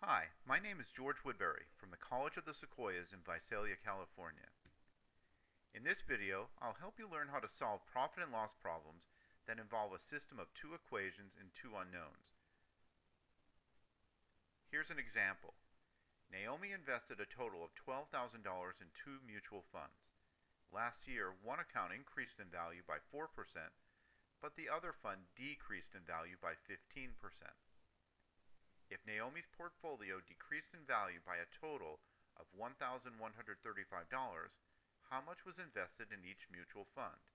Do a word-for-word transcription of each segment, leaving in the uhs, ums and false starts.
Hi, my name is George Woodbury from the College of the Sequoias in Visalia, California. In this video, I'll help you learn how to solve profit and loss problems that involve a system of two equations and two unknowns. Here's an example. Naomi invested a total of twelve thousand dollars in two mutual funds. Last year, one account increased in value by four percent, but the other fund decreased in value by fifteen percent. If Naomi's portfolio decreased in value by a total of one thousand one hundred thirty-five dollars, how much was invested in each mutual fund?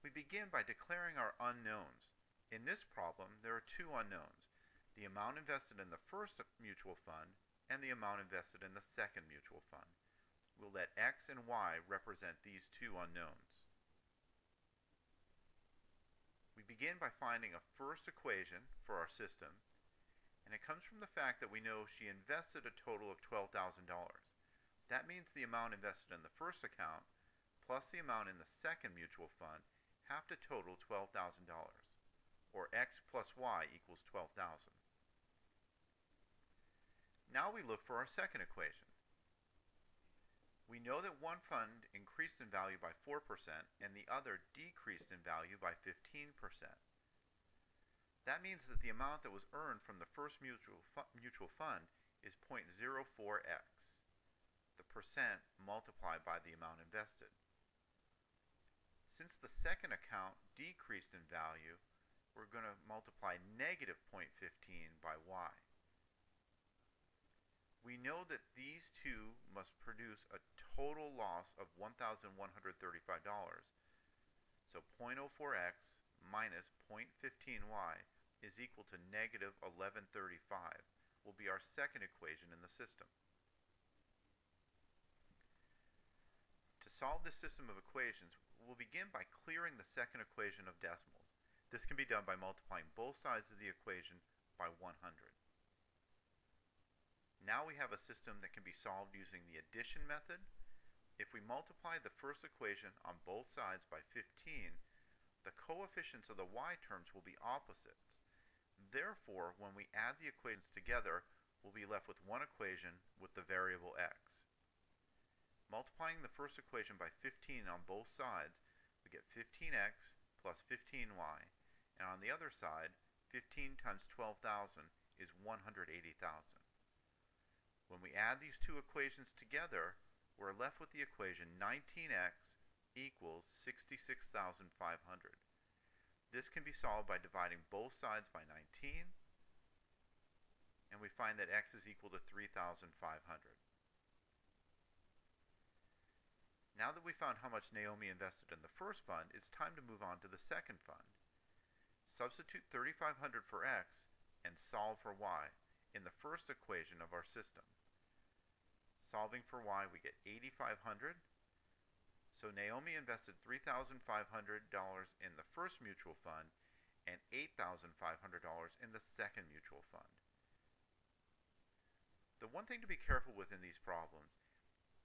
We begin by declaring our unknowns. In this problem, there are two unknowns, the amount invested in the first mutual fund and the amount invested in the second mutual fund. We'll let X and Y represent these two unknowns. We begin by finding a first equation for our system, and it comes from the fact that we know she invested a total of twelve thousand dollars. That means the amount invested in the first account plus the amount in the second mutual fund have to total twelve thousand dollars, or X plus Y equals twelve thousand. Now we look for our second equation. We know that one fund increased in value by four percent and the other decreased in value by fifteen percent. That means that the amount that was earned from the first mutual, fu mutual fund is zero point zero four X, the percent multiplied by the amount invested. Since the second account decreased in value, we're going to multiply negative zero point one five by Y. We know that these two must produce a total loss of one thousand one hundred thirty-five dollars, so zero point zero four X minus zero point one five Y is equal to negative eleven thirty-five, will be our second equation in the system. To solve this system of equations, we'll begin by clearing the second equation of decimals. This can be done by multiplying both sides of the equation by one hundred. Now we have a system that can be solved using the addition method. If we multiply the first equation on both sides by fifteen, the coefficients of the y terms will be opposites. Therefore, when we add the equations together, we'll be left with one equation with the variable x. Multiplying the first equation by fifteen on both sides, we get fifteen X plus fifteen Y, and on the other side, fifteen times twelve thousand is one hundred eighty thousand. When we add these two equations together, we're left with the equation nineteen X equals sixty-six thousand five hundred. This can be solved by dividing both sides by nineteen, and we find that X is equal to three thousand five hundred. Now that we found how much Naomi invested in the first fund, it's time to move on to the second fund. Substitute thirty-five hundred for X and solve for Y in the first equation of our system. Solving for Y, we get eighty-five hundred. So Naomi invested three thousand five hundred dollars in the first mutual fund and eight thousand five hundred dollars in the second mutual fund. The one thing to be careful with in these problems,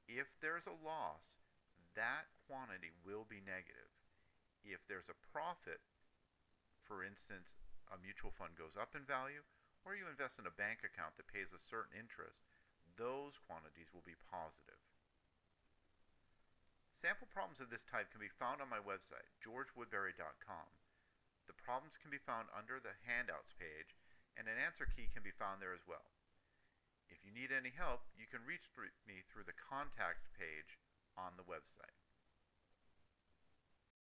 if there's a loss, that quantity will be negative. If there's a profit, for instance, a mutual fund goes up in value, or you invest in a bank account that pays a certain interest, those quantities will be positive. Sample problems of this type can be found on my website, george woodbury dot com. The problems can be found under the handouts page, and an answer key can be found there as well. If you need any help, you can reach me through the contact page on the website.